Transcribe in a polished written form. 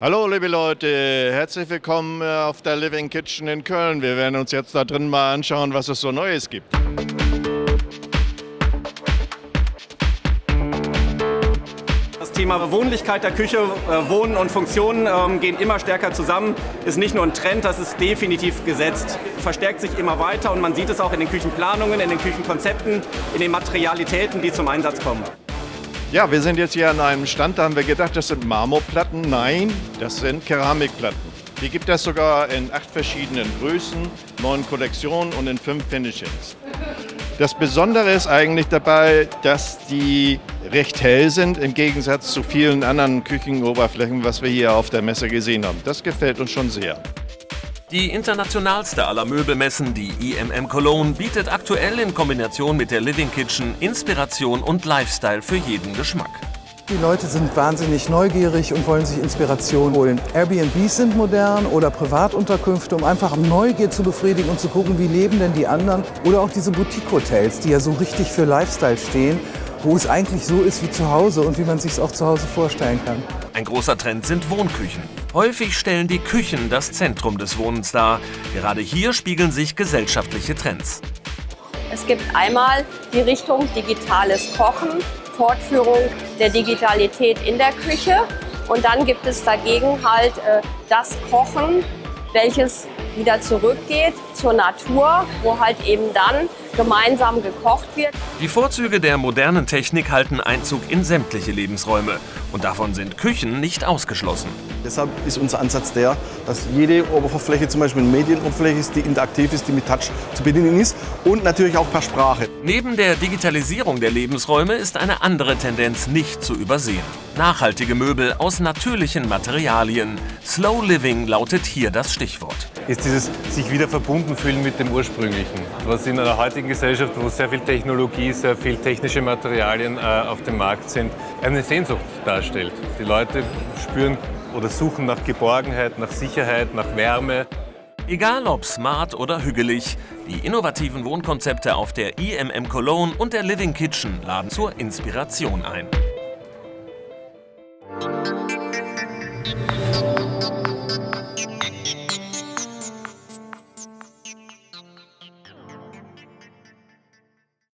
Hallo liebe Leute, herzlich willkommen auf der Living Kitchen in Köln. Wir werden uns jetzt da drin mal anschauen, was es so Neues gibt. Das Thema Wohnlichkeit der Küche, Wohnen und Funktionen gehen immer stärker zusammen. Ist nicht nur ein Trend, das ist definitiv gesetzt. Verstärkt sich immer weiter und man sieht es auch in den Küchenplanungen, in den Küchenkonzepten, in den Materialitäten, die zum Einsatz kommen. Ja, wir sind jetzt hier an einem Stand, da haben wir gedacht, das sind Marmorplatten. Nein, das sind Keramikplatten. Die gibt es sogar in 8 verschiedenen Größen, 9 Kollektionen und in 5 Finishes. Das Besondere ist eigentlich dabei, dass die recht hell sind, im Gegensatz zu vielen anderen Küchenoberflächen, was wir hier auf der Messe gesehen haben. Das gefällt uns schon sehr. Die internationalste aller Möbelmessen, die IMM Cologne, bietet aktuell in Kombination mit der Living Kitchen Inspiration und Lifestyle für jeden Geschmack. Die Leute sind wahnsinnig neugierig und wollen sich Inspiration holen. Airbnbs sind modern oder Privatunterkünfte, um einfach Neugier zu befriedigen und zu gucken, wie leben denn die anderen. Oder auch diese Boutique-Hotels, die ja so richtig für Lifestyle stehen, wo es eigentlich so ist wie zu Hause und wie man es sich auch zu Hause vorstellen kann. Ein großer Trend sind Wohnküchen. Häufig stellen die Küchen das Zentrum des Wohnens dar. Gerade hier spiegeln sich gesellschaftliche Trends. Es gibt einmal die Richtung digitales Kochen, Fortführung der Digitalität in der Küche. Und dann gibt es dagegen halt das Kochen, welches wieder zurückgeht zur Natur, wo halt eben dann gemeinsam gekocht wird. Die Vorzüge der modernen Technik halten Einzug in sämtliche Lebensräume. Und davon sind Küchen nicht ausgeschlossen. Deshalb ist unser Ansatz der, dass jede Oberfläche zum Beispiel eine Medienoberfläche ist, die interaktiv ist, die mit Touch zu bedienen ist und natürlich auch per Sprache. Neben der Digitalisierung der Lebensräume ist eine andere Tendenz nicht zu übersehen. Nachhaltige Möbel aus natürlichen Materialien. Slow Living lautet hier das Stichwort. Ist dieses sich wieder verbunden fühlen mit dem Ursprünglichen, was in einer heutigen Gesellschaft, wo sehr viel Technologie, sehr viel technische Materialien auf dem Markt sind, eine Sehnsucht darstellt. Die Leute spüren oder suchen nach Geborgenheit, nach Sicherheit, nach Wärme. Egal ob smart oder hügelig, die innovativen Wohnkonzepte auf der IMM Cologne und der Living Kitchen laden zur Inspiration ein.